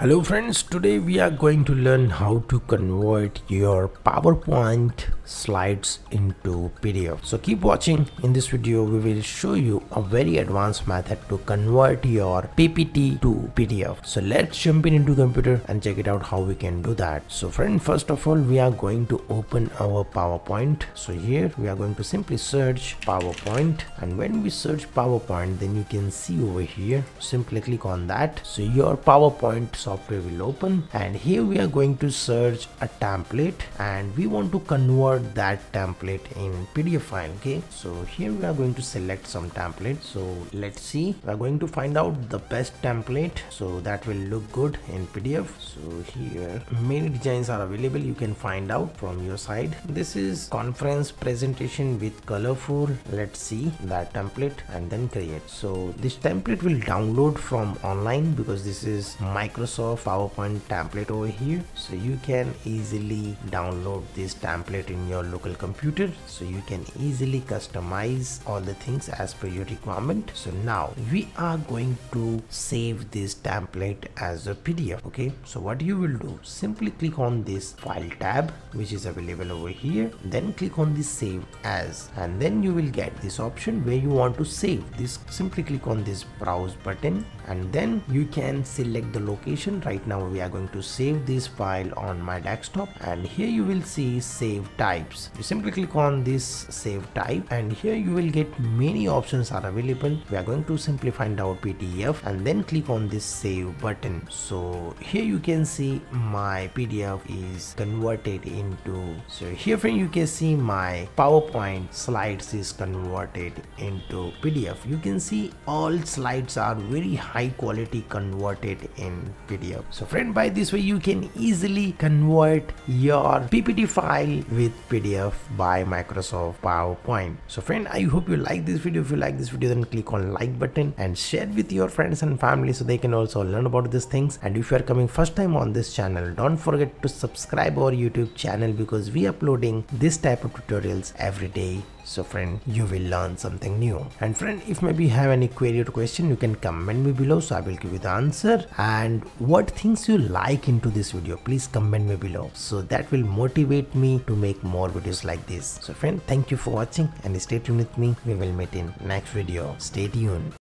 Hello friends, today we are going to learn how to convert your PowerPoint slides into PDF. So keep watching. In this video we will show you a very advanced method to convert your PPT to PDF. So let's jump into computer and check it out how we can do that. So friend, first of all we are going to open our PowerPoint. So here we are going to simply search PowerPoint, and when we search PowerPoint then you can see over here, simply click on that. So your PowerPoint software will open, and here we are going to search a template and we want to convert that template in PDF file. Okay, so here we are going to select some template. So let's see, we are going to find out the best template so that will look good in PDF. So here many designs are available, you can find out from your side. This is conference presentation with colorful. Let's see that template and then create. So this template will download from online because this is Microsoft PowerPoint template over here, so you can easily download this template in your local computer, so you can easily customize all the things as per your requirement. So now we are going to save this template as a PDF. Okay, so what you will do, simply click on this file tab which is available over here, then click on the save as, and then you will get this option where you want to save this. Simply click on this browse button and then you can select the location. Right now we are going to save this file on my desktop, and here you will see save types. You simply click on this save type and here you will get many options are available. We are going to simply find out PDF and then click on this save button. So here you can see my PDF is converted into, so here friend you can see my PowerPoint slides is converted into PDF. You can see all slides are very high quality converted in PDF. So friend, by this way you can easily convert your PPT file with PDF by Microsoft PowerPoint. So friend, I hope you like this video. If you like this video then click on like button and share with your friends and family so they can also learn about these things. And if you are coming first time on this channel, don't forget to subscribe our YouTube channel because we are uploading this type of tutorials every day. So friend, you will learn something new. And friend, if maybe you have any query or question, you can comment me below, so I will give you the answer. And what things you like into this video, please comment me below, so that will motivate me to make more videos like this. So friend, thank you for watching and stay tuned with me. We will meet in next video. Stay tuned.